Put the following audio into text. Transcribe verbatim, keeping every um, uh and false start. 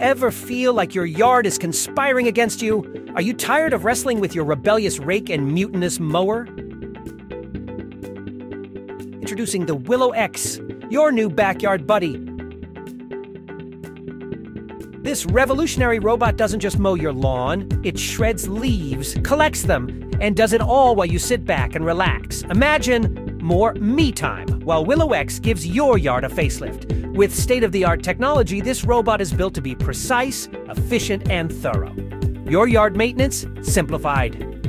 ever feel like your yard is conspiring against you? Are you tired of wrestling with your rebellious rake and mutinous mower? Introducing the Willow X, your new backyard buddy. This revolutionary robot doesn't just mow your lawn, it shreds leaves, collects them, and does it all while you sit back and relax. Imagine more me time, while Willow X gives your yard a facelift. With state-of-the-art technology, this robot is built to be precise, efficient, and thorough. Your yard maintenance simplified.